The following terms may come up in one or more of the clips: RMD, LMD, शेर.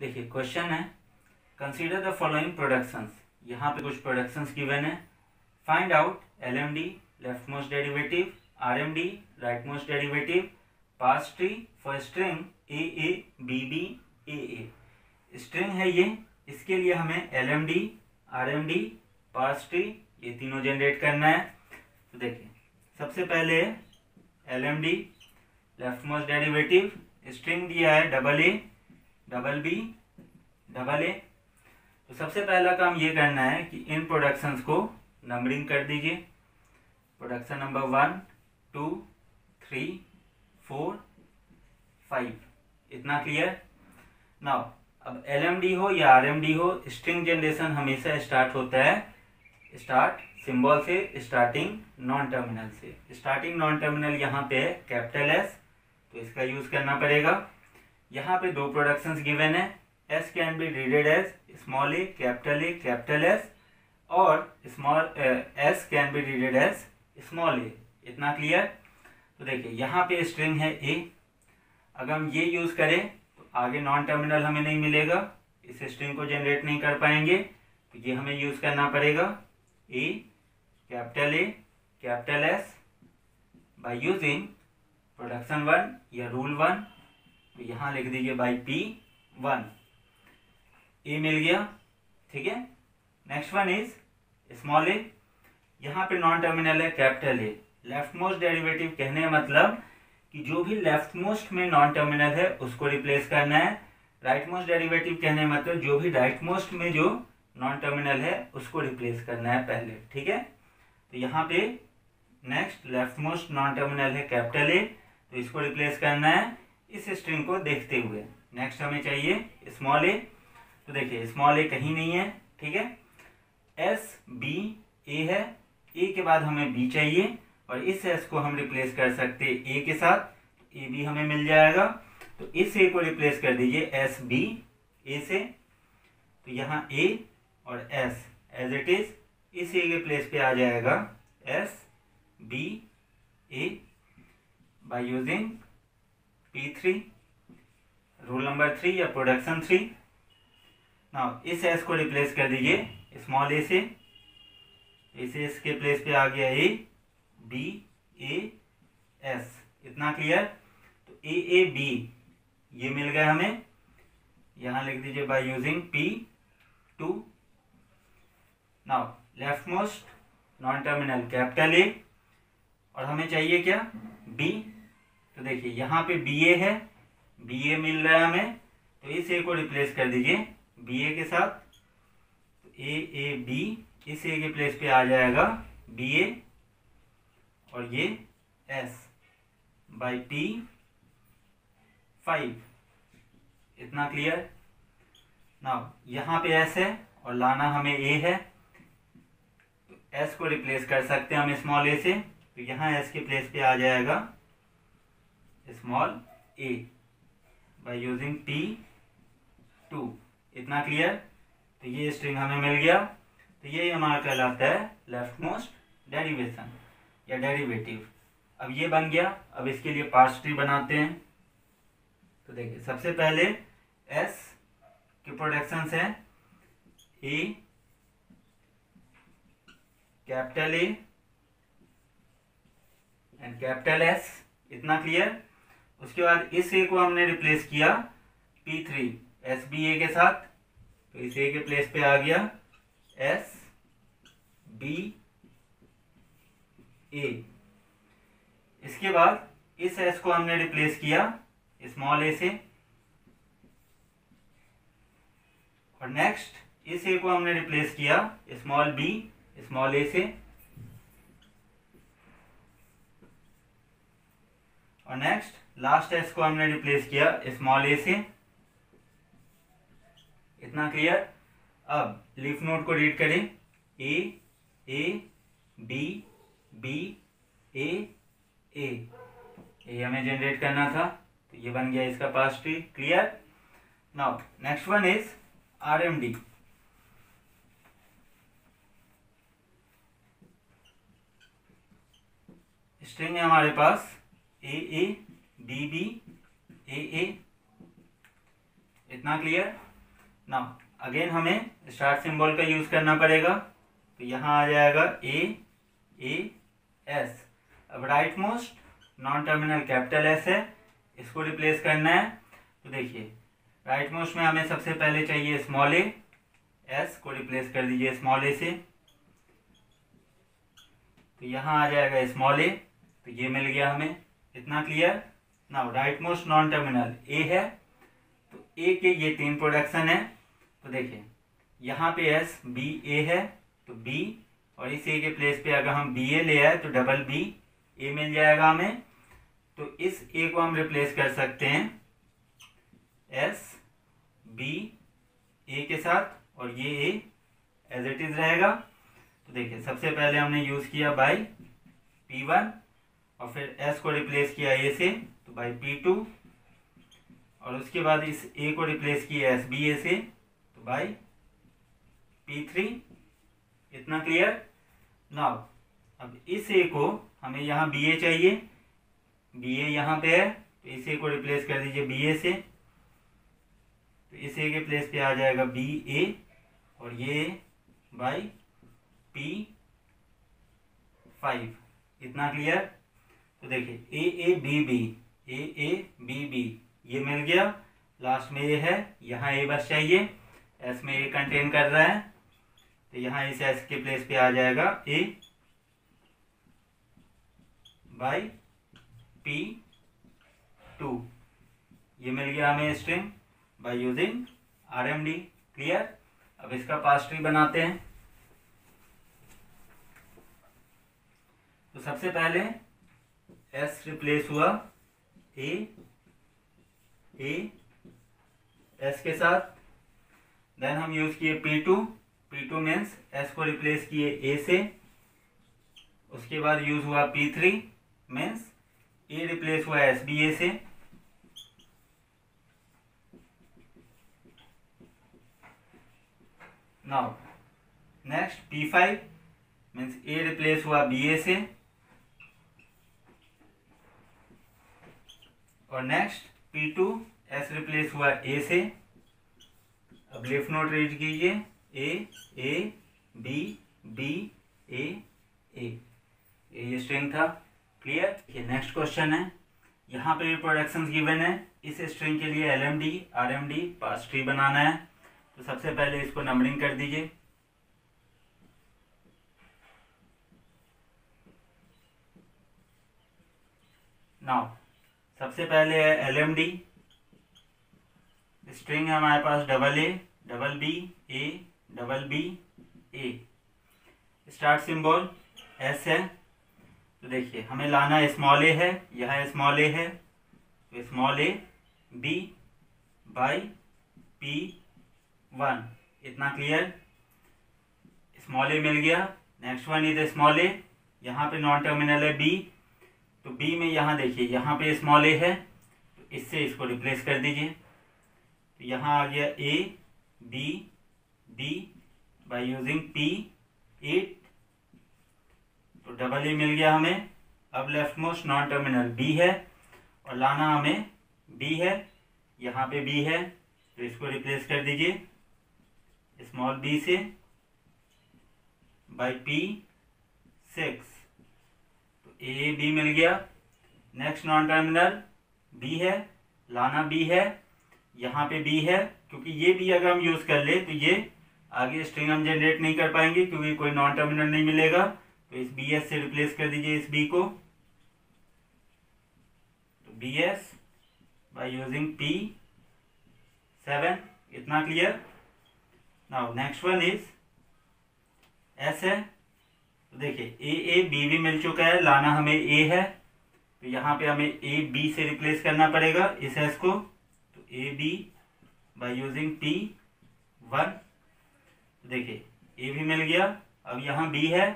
देखिए क्वेश्चन है, consider the following productions. यहाँ पे कुछ प्रोडक्शंस गिवन है। Find out LMD left most derivative, RMD right most derivative, parse tree for string AA BB AA। String है ये, इसके लिए हमें LMD RMD पास ट्री ये तीनों जनरेट करना है। तो देखिए सबसे पहले LMD left most derivative, string दिया है AA BB AA। तो सबसे पहला काम ये करना है कि इन प्रोडक्शंस को नंबरिंग कर दीजिए। प्रोडक्शन नंबर 1 2 3 4 5 इतना क्लियर। नाउ अब LMD हो या RMD हो, स्ट्रिंग जनरेशन हमेशा स्टार्ट होता है स्टार्ट सिंबल से, स्टार्टिंग नॉन टर्मिनल से। स्टार्टिंग नॉन टर्मिनल यहाँ पे है कैपिटल S, तो इसका यूज़ करना पड़ेगा। यहाँ पे दो प्रोडक्शंस गिवन है। S can be readed as small A capital S और small S can be readed as small a। इतना क्लियर। तो देखिए यहाँ पे स्ट्रिंग है A, अगर हम ये यूज़ करें तो आगे नॉन टर्मिनल हमें नहीं मिलेगा, इस स्ट्रिंग को जनरेट नहीं कर पाएंगे। तो ये हमें यूज़ करना पड़ेगा A capital S by using production 1 या रूल 1। तो यहाँ लिख दीजिए बाई P 1, ए मिल गया, ठीक है। Next one is small A, यहाँ पे नॉन टर्मिनल है capital A. Left most derivative कहने का मतलब कि जो भी लेफ्ट मोस्ट में नॉन टर्मिनल है उसको रिप्लेस करना है। राइट मोस्ट डेरिवेटिव कहने का मतलब जो भी राइट मोस्ट में जो नॉन टर्मिनल है उसको रिप्लेस करना है पहले, ठीक है। तो यहाँ पे next left most non terminal है कैपिटल ए, तो इसको रिप्लेस करना है इस स्ट्रिंग को देखते हुए। नेक्स्ट हमें चाहिए स्मॉल ए, तो देखिए स्मॉल ए कहीं नहीं है, ठीक है। S B A है, A के बाद हमें B चाहिए और इस S को हम रिप्लेस कर सकते हैं A के साथ, तो A B हमें मिल जाएगा। तो इस A को रिप्लेस कर दीजिए S B A से। तो यहाँ A और S एज इट इज, इस A के प्लेस पे आ जाएगा S B A by using P 3 rule number 3 या प्रोडक्शन 3। नाउ इस S को रिप्लेस कर दीजिए स्मॉल a से, इस S के प्लेस पे आ गया A B A S। इतना क्लियर। तो A B ये मिल गया हमें, यहाँ लिख दीजिए by using P 2। Now left most non terminal capital A और हमें चाहिए क्या B। तो देखिए यहाँ पे BA है, BA मिल रहा है हमें, तो इस A को रिप्लेस कर दीजिए BA के साथ। तो A B इस A के प्लेस पे आ जाएगा BA और ये S बाई P 5। इतना क्लियर। नाउ यहाँ पे S है और लाना हमें A है, तो S को रिप्लेस कर सकते हैं हम स्मॉल A से। तो यहाँ S के प्लेस पे आ जाएगा small a by using P 2। इतना क्लियर। तो ये स्ट्रिंग हमें मिल गया। तो ये हमारा कहलाता है लेफ्ट मोस्ट डेरिवेशन या डेरिवेटिव। अब ये बन गया। अब इसके लिए पार्स ट्री बनाते हैं। तो देखिए सबसे पहले S के प्रोडक्शंस हैं A capital A and capital S। इतना क्लियर। उसके बाद इस A को हमने रिप्लेस किया P 3 S B A के साथ, तो इस A के प्लेस पे आ गया S B A। इसके बाद इस S को हमने रिप्लेस किया स्मॉल a से और नेक्स्ट इस A को हमने रिप्लेस किया स्मॉल b स्मॉल a से और नेक्स्ट लास्ट S को हमने रिप्लेस किया स्मॉल a से। इतना क्लियर। अब लीफ नोड को रीड करें A B B A A हमें जनरेट करना था, तो ये बन गया इसका parse tree. Clear. Now next one is RMD। String है हमारे पास A B B A A। इतना क्लियर। नाउ अगेन हमें स्टार सिंबल का यूज करना पड़ेगा, तो यहाँ आ जाएगा A S। अब right most non terminal capital S है, इसको रिप्लेस करना है। तो देखिए राइट मोस्ट में हमें सबसे पहले चाहिए स्मॉल a, S को रिप्लेस कर दीजिए स्मॉल a से, तो यहाँ आ जाएगा स्मॉल a। तो ये मिल गया हमें, इतना clear. Now right most non terminal A है, तो A के ये तीन प्रोडक्शन है। तो देखिए यहाँ पे S B A है, तो B और इस A के प्लेस पे अगर हम B A ले आए तो डबल B A मिल जाएगा हमें। तो इस A को हम रिप्लेस कर सकते हैं S B A के साथ, और ये A एज इट इज रहेगा। तो देखिए सबसे पहले हमने यूज किया बाई P1 और फिर S को रिप्लेस किया A से, तो बाई P2, और उसके बाद इस A को रिप्लेस किया SBA से, तो बाई P3। इतना क्लियर। नाउ अब इस A को हमें यहाँ BA चाहिए, BA यहाँ पे है, तो इस A को रिप्लेस कर दीजिए BA से, तो इस A के प्लेस पे आ जाएगा BA और ये बाई P5। इतना क्लियर। तो देखिए A A B B ये मिल गया, लास्ट में A है, यहाँ A बस चाहिए, S में A कंटेन कर रहा है, तो यहाँ इस S के प्लेस पे आ जाएगा A बाई P2। ये मिल गया हमें string by using RMD। Clear. अब इसका पास ट्री बनाते हैं। तो सबसे पहले S रिप्लेस हुआ A S के साथ, देन हम यूज किए P2 मीन्स S को रिप्लेस किए A से, उसके बाद यूज हुआ P3 मीन्स A रिप्लेस हुआ SBA से, now next P5 means A replace हुआ BA से, और नेक्स्ट P2 S रिप्लेस हुआ A से। अब लेफ्ट नोट रीड कीजिए A A B B A A, ये स्ट्रिंग था। क्लियर। ये नेक्स्ट क्वेश्चन है, यहाँ पे रिप्रोडक्शंस गिवन है। इस स्ट्रिंग के लिए LMD RMD पास ट्री बनाना है। तो सबसे पहले इसको नंबरिंग कर दीजिए। नाउ सबसे पहले है LMD स्ट्रिंग, हमारे पास double A double B A double B A, start symbol S है। तो देखिए हमें लाना स्मॉल a है, यह स्मॉल a है, तो small a B by P1। इतना क्लियर। स्मॉल a मिल गया। Next one is small a, यहाँ पे नॉन टर्मिनल है B, तो B में यहाँ देखिए यहाँ पे स्मॉल a है, तो इससे इसको रिप्लेस कर दीजिए, तो यहाँ आ गया A B B by using P8, तो डबल A मिल गया हमें। अब left most non terminal B है और लाना हमें B है, यहाँ पे B है, तो इसको रिप्लेस कर दीजिए स्मॉल b से बाय P6, A B मिल गया। नेक्स्ट नॉन टर्मिनल B है, लाना B है, यहाँ पे B है, क्योंकि ये B अगर हम यूज कर ले तो ये आगे स्ट्रिंग हम जनरेट नहीं कर पाएंगे क्योंकि कोई नॉन टर्मिनल नहीं मिलेगा। तो इस BS से रिप्लेस कर दीजिए इस B को, तो BS बाय यूजिंग P7। इतना clear. Now next one is S है, तो देखिए A B भी मिल चुका है, लाना हमें A है, तो यहाँ पे हमें A B से रिप्लेस करना पड़ेगा इस S को, तो A B by using P1। तो देखिए A भी मिल गया। अब यहाँ B है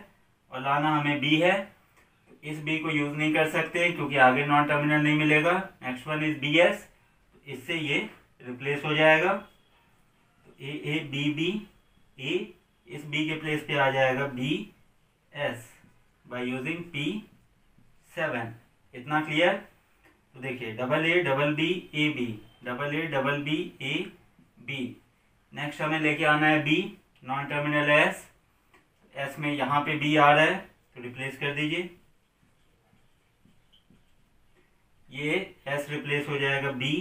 और लाना हमें B है, तो इस B को यूज नहीं कर सकते क्योंकि आगे नॉन टर्मिनल नहीं मिलेगा। नेक्स्ट वन इज BS, तो इससे ये रिप्लेस हो जाएगा, तो A A B B A, इस B के प्लेस पे आ जाएगा BS बाय यूजिंग P7। इतना क्लियर। तो देखिए double A double B A B double A double B A B, next हमें लेके आना है B, non terminal S, S में यहाँ पे बी आ रहा है तो रिप्लेस कर दीजिए, ये एस रिप्लेस हो जाएगा बी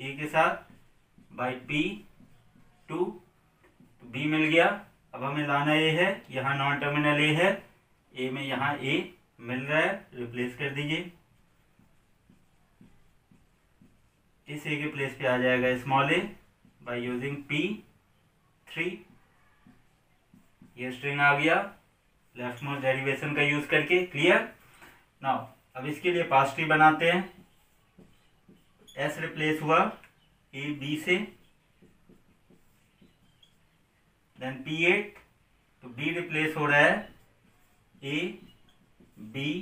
ए के साथ बाई पी टू, तो बी मिल गया। अब हमें लाना ए है, यहाँ नॉन टर्मिनल ए है, ए में यहाँ ए मिल रहा है रिप्लेस कर दीजिए, इस ए के प्लेस पे आ जाएगा small A by using P three, ये स्ट्रिंग आ गया लेफ्ट मोस्ट डेरिवेशन का यूज करके। क्लियर? नाउ अब इसके लिए पास ट्री बनाते हैं। एस रिप्लेस हुआ ए बी से, देन पी एट, तो बी रिप्लेस हो रहा है ए बी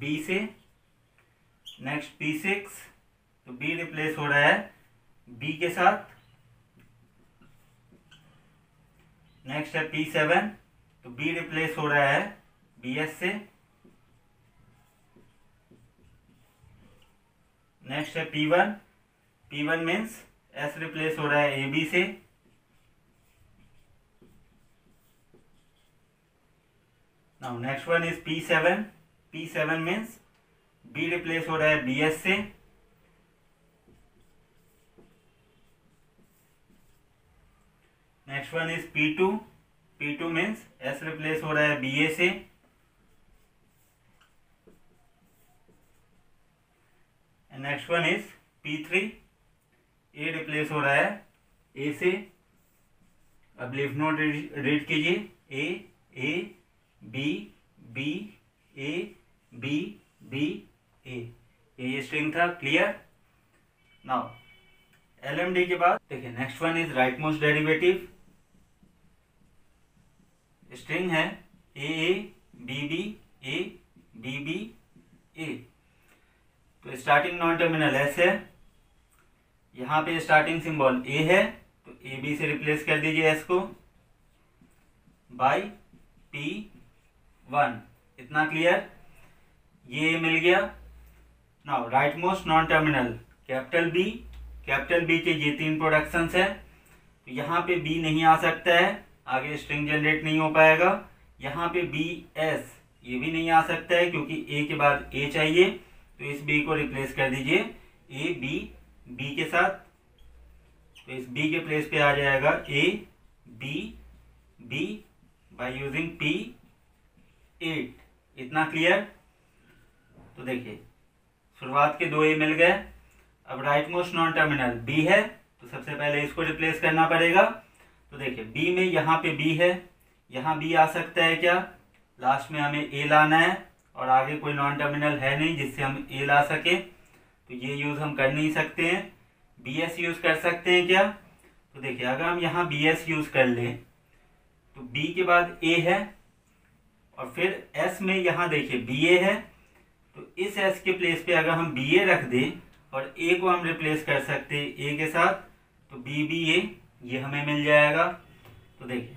बी से, नेक्स्ट पी सिक्स, तो बी रिप्लेस हो रहा है बी के साथ, नेक्स्ट है पी सेवन, तो बी रिप्लेस हो रहा है बी एस से, नेक्स्ट है P one, P one means S replace हो रहा है ए बी से, now next one is P seven, P seven means B replace हो रहा है बी एस से, next one is P two, P two means S replace हो रहा है बी ए से, next one is P three, A replace हो रहा है ए से। अब लीफ नोट रीड कीजिए, A B B A B B A, ये स्ट्रिंग था। क्लियर? नाउ एलएमडी के बाद देखिए next one is right most derivative, string है A B B A B B A, तो स्टार्टिंग नॉन टर्मिनल एस है, यहाँ पे स्टार्टिंग सिंबल ए है तो ए बी से रिप्लेस कर दीजिए एस को बाय पी वन। इतना क्लियर? ये मिल गया। Now right most non terminal capital B, capital B के ये तीन प्रोडक्शंस है, तो यहाँ पे बी नहीं आ सकता है, आगे स्ट्रिंग जनरेट नहीं हो पाएगा। यहाँ पे बी एस ये भी नहीं आ सकता है क्योंकि ए के बाद ए चाहिए, तो इस बी को रिप्लेस कर दीजिए ए बी बी के साथ, तो इस बी के प्लेस पे आ जाएगा A B B by using P eight. इतना क्लियर? तो देखिए शुरुआत के दो ए मिल गए। अब right most non terminal B है तो सबसे पहले इसको रिप्लेस करना पड़ेगा, तो देखिए बी में यहाँ पे बी है, यहाँ बी आ सकता है क्या? लास्ट में हमें ए लाना है और आगे कोई नॉन टर्मिनल है नहीं जिससे हम ए ला सके, तो ये यूज़ हम कर नहीं सकते हैं। बी एस यूज़ कर सकते हैं क्या? तो देखिए अगर हम यहाँ बी एस यूज़ कर लें तो बी के बाद ए है और फिर एस में यहाँ देखिए बी ए है, तो इस एस के प्लेस पे अगर हम बी ए रख दें और ए को हम रिप्लेस कर सकते हैं ए के साथ, तो बी बी ए ये हमें मिल जाएगा। तो देखिए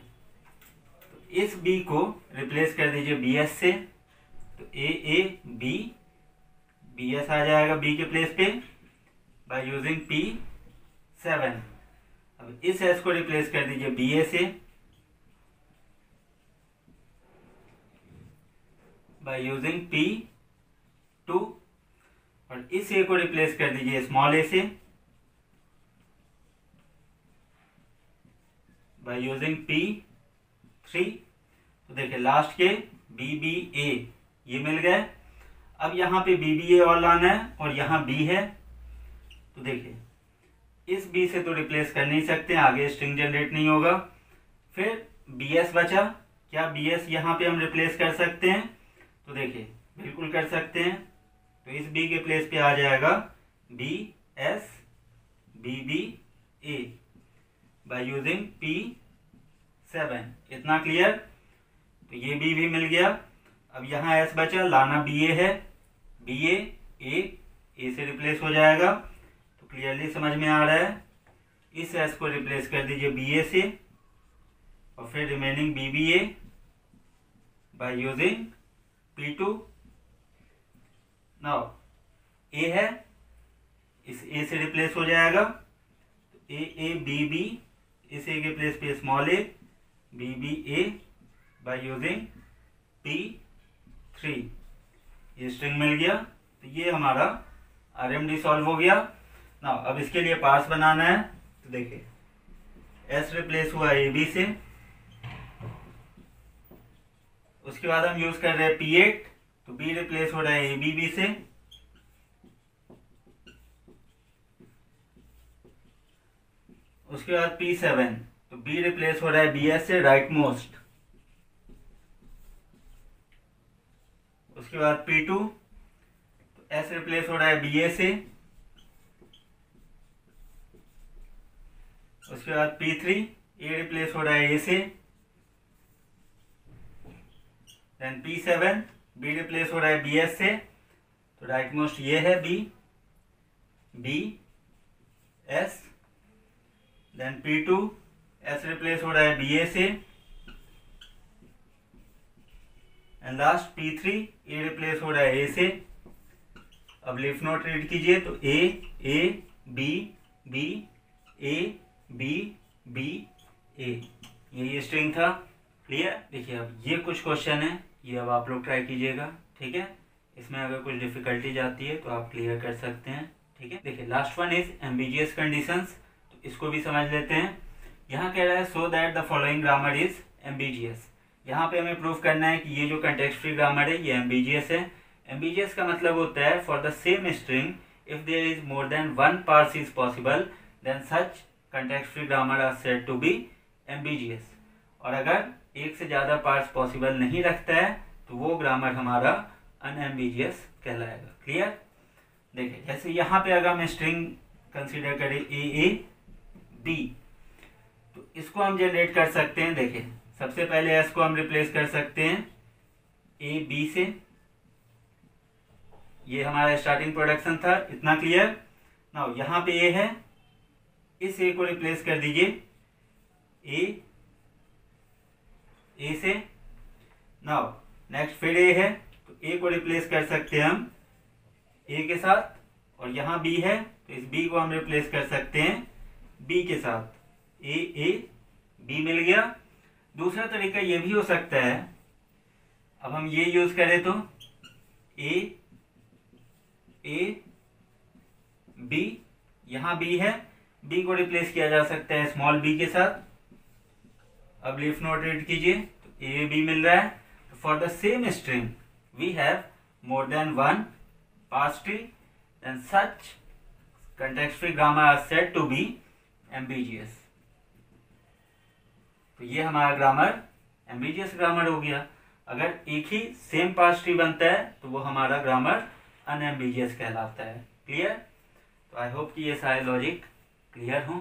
तो इस बी को रिप्लेस कर दीजिए बी एस से, तो ए बी बी एस आ जाएगा बी के प्लेस पे बाय यूजिंग पी सेवन। अब इस एस को रिप्लेस कर दीजिए बी ए से बाय यूजिंग पी टू, और इस ए को रिप्लेस कर दीजिए स्मॉल ए से बाय यूजिंग पी थ्री, तो देखिए लास्ट के बी बी ए ये मिल गए। अब यहाँ पे बी बी ए और लाना है और यहाँ बी है, तो देखिए इस बी से तो रिप्लेस कर नहीं सकते, आगे स्ट्रिंग जनरेट नहीं होगा। फिर बी एस बचा, क्या बी एस यहाँ पे हम रिप्लेस कर सकते हैं? तो देखिए बिल्कुल कर सकते हैं, तो इस बी के प्लेस पे आ जाएगा B S B B A by using P seven. इतना क्लियर? तो ये बी भी मिल गया। अब यहाँ एस बचा, लाना बी ए है, बी ए से रिप्लेस हो जाएगा, तो क्लियरली समझ में आ रहा है। इस एस को रिप्लेस कर दीजिए बी ए से और फिर remaining B B A by using P two. Now A है, इस ए से रिप्लेस हो जाएगा, तो ए बी बी, इस ए के प्लेस पे small A, B B A by using P3। ये स्ट्रिंग मिल गया, तो ये हमारा RMD सॉल्व हो गया ना। अब इसके लिए पास बनाना है, तो देखिए S रिप्लेस हुआ AB से, उसके बाद हम यूज कर रहे हैं P8, तो B रिप्लेस हो रहा है ABB से, उसके बाद P7 तो B रिप्लेस हो रहा है BS से राइट मोस्ट, उसके बाद P2 तो S रिप्लेस हो रहा है BA से, उसके बाद P3 A रिप्लेस हो रहा है A से, देन P7 B रिप्लेस हो रहा है BS से, तो राइट मोस्ट ये है B, B S, then P2 S replace हो रहा है BA से, and last P3 A replace हो रहा है A से। अब लीफ नोट रीड कीजिए, तो A B B A B B A, ये स्ट्रिंग था। क्लियर? देखिए अब ये कुछ क्वेश्चन है, ये अब आप लोग ट्राई कीजिएगा, ठीक है। इसमें अगर कुछ डिफिकल्टीज आती है तो आप क्लियर कर सकते हैं, ठीक है। देखिए last one is ambiguous conditions, तो इसको भी समझ लेते हैं। यहाँ कह रहा है so that the following grammar is ambiguous. यहाँ पे हमें प्रूफ करना है कि ये जो कंटेक्स्ट फ्री ग्रामर है ये एम्बिगियस है। एम्बिगियस का मतलब होता है for the same string if there is more than one parse is possible then such context free grammar are said to be ambiguous. और अगर एक से ज्यादा पार्ट्स पॉसिबल नहीं रखता है तो वो ग्रामर हमारा अनएम्बिगियस कहलाएगा। क्लियर? देखिए जैसे यहाँ पे अगर हम स्ट्रिंग कंसीडर करें ए बी, तो इसको हम जनरेट कर सकते हैं। देखिए सबसे पहले एस को हम रिप्लेस कर सकते हैं ए बी से, ये हमारा स्टार्टिंग प्रोडक्शन था। इतना क्लियर? नाउ यहाँ पे ए है, इस ए को रिप्लेस कर दीजिए ए से। नाउ नेक्स्ट फिर ए है, तो ए को रिप्लेस कर सकते हैं हम ए के साथ, और यहाँ बी है तो इस बी को हम रिप्लेस कर सकते हैं बी के साथ। ए बी मिल गया। दूसरा तरीका ये भी हो सकता है, अब हम ये यूज करें तो ए बी, यहाँ बी है, बी को रिप्लेस किया जा सकता है स्मॉल बी के साथ। अब लीफ नोट रीड कीजिए, तो ए बी मिल रहा है। For the same string we have more than one parse tree then such context free grammar are said to be ambiguous. तो ये हमारा ग्रामर एम्बिगियस ग्रामर हो गया। अगर एक ही सेम पार्स ट्री बनता है तो वो हमारा ग्रामर अनएम्बिगियस कहलाता है। क्लियर? तो आई होप कि ये सारे लॉजिक क्लियर हों।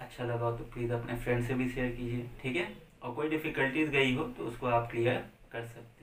अच्छा लगा तो प्लीज़ अपने फ्रेंड से भी शेयर कीजिए, ठीक है। और कोई डिफिकल्टीज गई हो तो उसको आप क्लियर कर सकते हैं।